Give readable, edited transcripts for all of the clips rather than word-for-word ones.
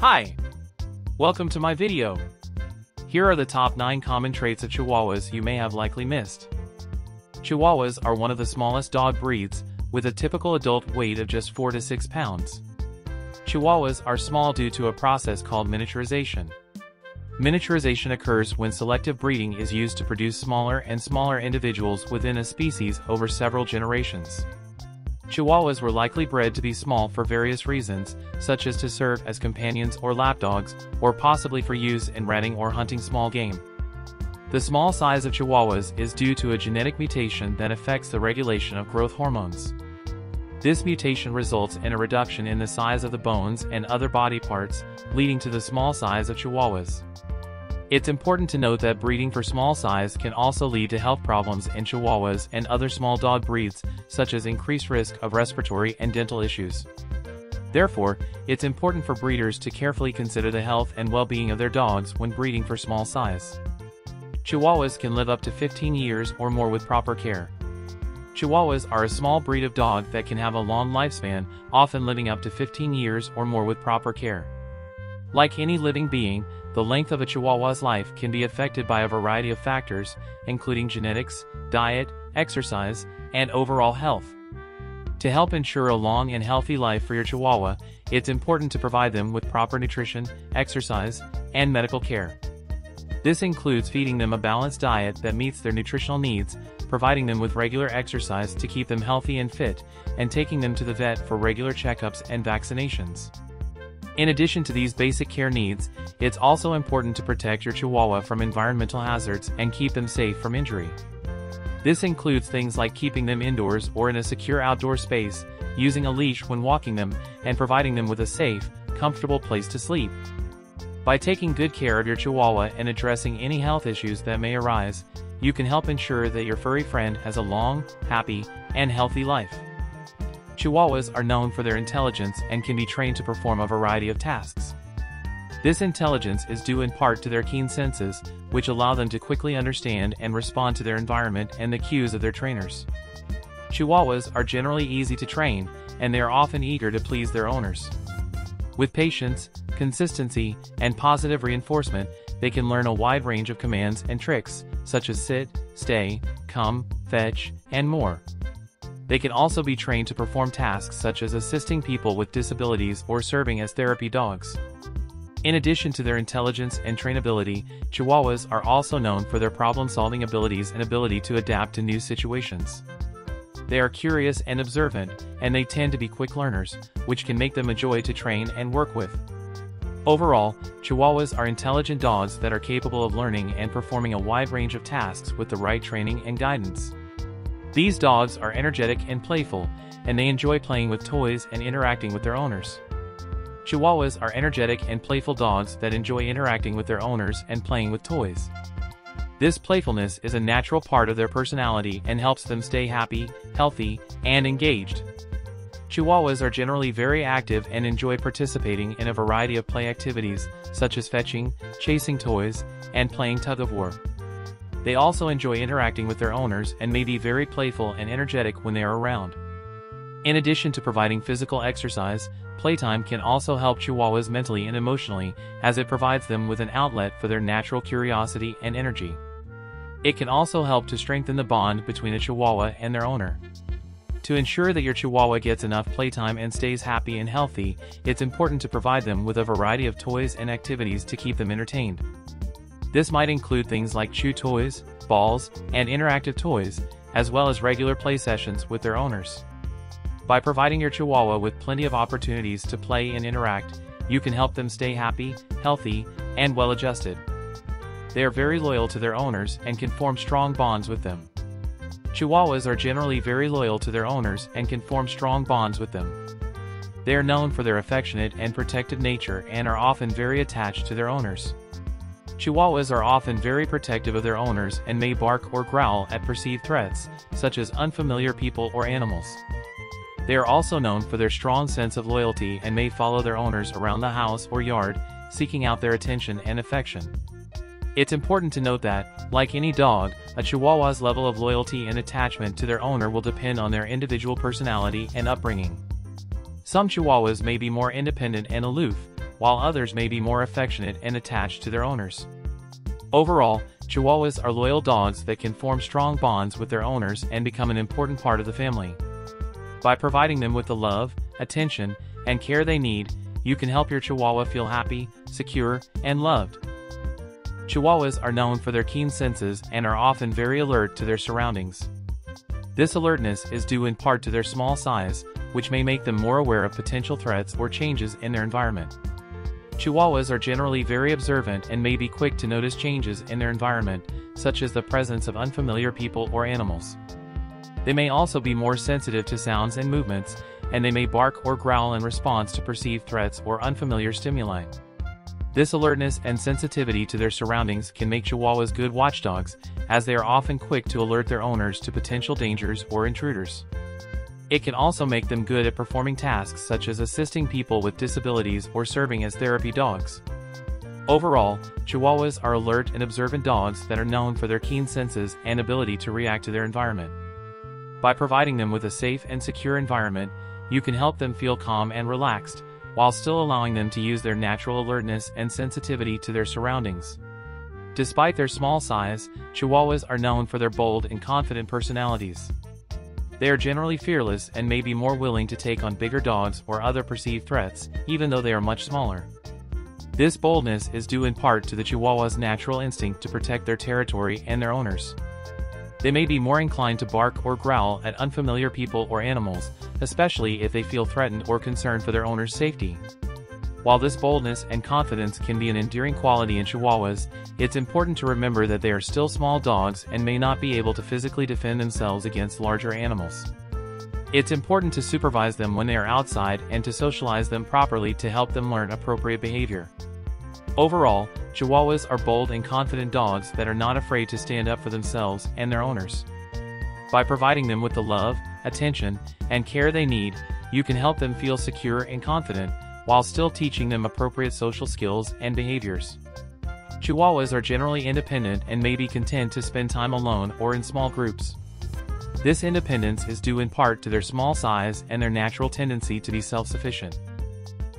Hi! Welcome to my video. Here are the top 9 common traits of Chihuahuas you may have likely missed. Chihuahuas are one of the smallest dog breeds, with a typical adult weight of just 4 to 6 pounds. Chihuahuas are small due to a process called miniaturization. Miniaturization occurs when selective breeding is used to produce smaller and smaller individuals within a species over several generations. Chihuahuas were likely bred to be small for various reasons, such as to serve as companions or lapdogs, or possibly for use in ratting or hunting small game. The small size of Chihuahuas is due to a genetic mutation that affects the regulation of growth hormones. This mutation results in a reduction in the size of the bones and other body parts, leading to the small size of Chihuahuas. It's important to note that breeding for small size can also lead to health problems in Chihuahuas and other small dog breeds, such as increased risk of respiratory and dental issues. Therefore, it's important for breeders to carefully consider the health and well-being of their dogs when breeding for small size. Chihuahuas can live up to 15 years or more with proper care. Chihuahuas are a small breed of dog that can have a long lifespan, often living up to 15 years or more with proper care. Like any living being, the length of a Chihuahua's life can be affected by a variety of factors, including genetics, diet, exercise, and overall health. To help ensure a long and healthy life for your Chihuahua, it's important to provide them with proper nutrition, exercise, and medical care. This includes feeding them a balanced diet that meets their nutritional needs, providing them with regular exercise to keep them healthy and fit, and taking them to the vet for regular checkups and vaccinations. In addition to these basic care needs, it's also important to protect your Chihuahua from environmental hazards and keep them safe from injury. This includes things like keeping them indoors or in a secure outdoor space, using a leash when walking them, and providing them with a safe, comfortable place to sleep. By taking good care of your Chihuahua and addressing any health issues that may arise, you can help ensure that your furry friend has a long, happy, and healthy life. Chihuahuas are known for their intelligence and can be trained to perform a variety of tasks. This intelligence is due in part to their keen senses, which allow them to quickly understand and respond to their environment and the cues of their trainers. Chihuahuas are generally easy to train, and they are often eager to please their owners. With patience, consistency, and positive reinforcement, they can learn a wide range of commands and tricks, such as sit, stay, come, fetch, and more. They can also be trained to perform tasks such as assisting people with disabilities or serving as therapy dogs. In addition to their intelligence and trainability, Chihuahuas are also known for their problem-solving abilities and ability to adapt to new situations. They are curious and observant, and they tend to be quick learners, which can make them a joy to train and work with. Overall, Chihuahuas are intelligent dogs that are capable of learning and performing a wide range of tasks with the right training and guidance. These dogs are energetic and playful, and they enjoy playing with toys and interacting with their owners. Chihuahuas are energetic and playful dogs that enjoy interacting with their owners and playing with toys. This playfulness is a natural part of their personality and helps them stay happy, healthy, and engaged. Chihuahuas are generally very active and enjoy participating in a variety of play activities, such as fetching, chasing toys, and playing tug-of-war. They also enjoy interacting with their owners and may be very playful and energetic when they are around. In addition to providing physical exercise, playtime can also help Chihuahuas mentally and emotionally, as it provides them with an outlet for their natural curiosity and energy. It can also help to strengthen the bond between a Chihuahua and their owner. To ensure that your Chihuahua gets enough playtime and stays happy and healthy, it's important to provide them with a variety of toys and activities to keep them entertained. This might include things like chew toys, balls, and interactive toys, as well as regular play sessions with their owners. By providing your Chihuahua with plenty of opportunities to play and interact, you can help them stay happy, healthy, and well-adjusted. They are very loyal to their owners and can form strong bonds with them. Chihuahuas are generally very loyal to their owners and can form strong bonds with them. They are known for their affectionate and protective nature and are often very attached to their owners. Chihuahuas are often very protective of their owners and may bark or growl at perceived threats, such as unfamiliar people or animals. They are also known for their strong sense of loyalty and may follow their owners around the house or yard, seeking out their attention and affection. It's important to note that, like any dog, a Chihuahua's level of loyalty and attachment to their owner will depend on their individual personality and upbringing. Some Chihuahuas may be more independent and aloof, while others may be more affectionate and attached to their owners. Overall, Chihuahuas are loyal dogs that can form strong bonds with their owners and become an important part of the family. By providing them with the love, attention, and care they need, you can help your Chihuahua feel happy, secure, and loved. Chihuahuas are known for their keen senses and are often very alert to their surroundings. This alertness is due in part to their small size, which may make them more aware of potential threats or changes in their environment. Chihuahuas are generally very observant and may be quick to notice changes in their environment, such as the presence of unfamiliar people or animals. They may also be more sensitive to sounds and movements, and they may bark or growl in response to perceived threats or unfamiliar stimuli. This alertness and sensitivity to their surroundings can make Chihuahuas good watchdogs, as they are often quick to alert their owners to potential dangers or intruders. It can also make them good at performing tasks such as assisting people with disabilities or serving as therapy dogs. Overall, Chihuahuas are alert and observant dogs that are known for their keen senses and ability to react to their environment. By providing them with a safe and secure environment, you can help them feel calm and relaxed, while still allowing them to use their natural alertness and sensitivity to their surroundings. Despite their small size, Chihuahuas are known for their bold and confident personalities. They are generally fearless and may be more willing to take on bigger dogs or other perceived threats, even though they are much smaller. This boldness is due in part to the Chihuahua's natural instinct to protect their territory and their owners. They may be more inclined to bark or growl at unfamiliar people or animals, especially if they feel threatened or concerned for their owner's safety. While this boldness and confidence can be an endearing quality in Chihuahuas, it's important to remember that they are still small dogs and may not be able to physically defend themselves against larger animals. It's important to supervise them when they are outside and to socialize them properly to help them learn appropriate behavior. Overall, Chihuahuas are bold and confident dogs that are not afraid to stand up for themselves and their owners. By providing them with the love, attention, and care they need, you can help them feel secure and confident, while still teaching them appropriate social skills and behaviors. Chihuahuas are generally independent and may be content to spend time alone or in small groups. This independence is due in part to their small size and their natural tendency to be self-sufficient.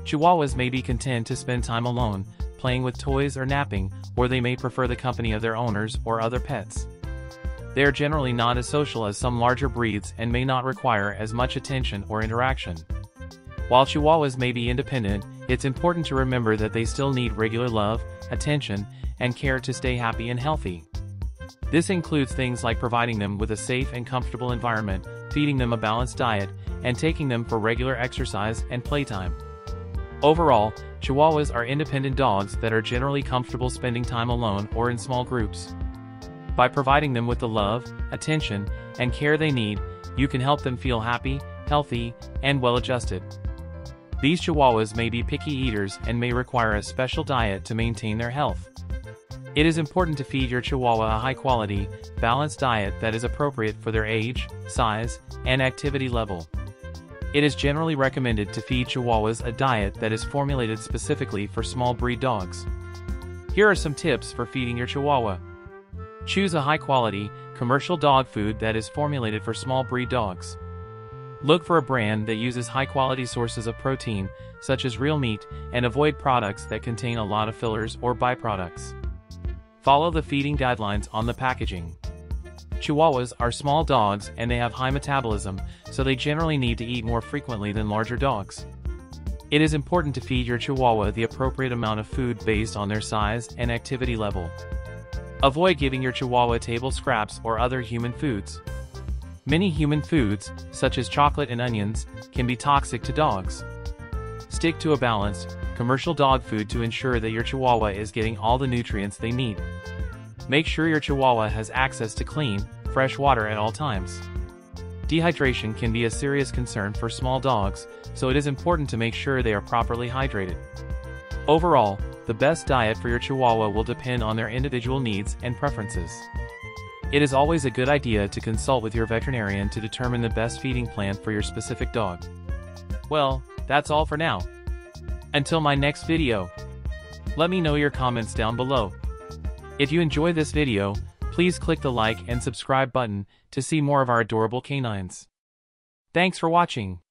Chihuahuas may be content to spend time alone, playing with toys or napping, or they may prefer the company of their owners or other pets. They are generally not as social as some larger breeds and may not require as much attention or interaction. While Chihuahuas may be independent, it's important to remember that they still need regular love, attention, and care to stay happy and healthy. This includes things like providing them with a safe and comfortable environment, feeding them a balanced diet, and taking them for regular exercise and playtime. Overall, Chihuahuas are independent dogs that are generally comfortable spending time alone or in small groups. By providing them with the love, attention, and care they need, you can help them feel happy, healthy, and well-adjusted. These Chihuahuas may be picky eaters and may require a special diet to maintain their health. It is important to feed your Chihuahua a high-quality, balanced diet that is appropriate for their age, size, and activity level. It is generally recommended to feed Chihuahuas a diet that is formulated specifically for small breed dogs. Here are some tips for feeding your Chihuahua. Choose a high-quality, commercial dog food that is formulated for small breed dogs. Look for a brand that uses high-quality sources of protein, such as real meat, and avoid products that contain a lot of fillers or byproducts. Follow the feeding guidelines on the packaging. Chihuahuas are small dogs and they have high metabolism, so they generally need to eat more frequently than larger dogs. It is important to feed your Chihuahua the appropriate amount of food based on their size and activity level. Avoid giving your Chihuahua table scraps or other human foods. Many human foods, such as chocolate and onions, can be toxic to dogs. Stick to a balanced, commercial dog food to ensure that your Chihuahua is getting all the nutrients they need. Make sure your Chihuahua has access to clean, fresh water at all times. Dehydration can be a serious concern for small dogs, so it is important to make sure they are properly hydrated. Overall, the best diet for your Chihuahua will depend on their individual needs and preferences. It is always a good idea to consult with your veterinarian to determine the best feeding plan for your specific dog. Well, that's all for now. Until my next video. Let me know your comments down below. If you enjoy this video, please click the like and subscribe button to see more of our adorable canines. Thanks for watching.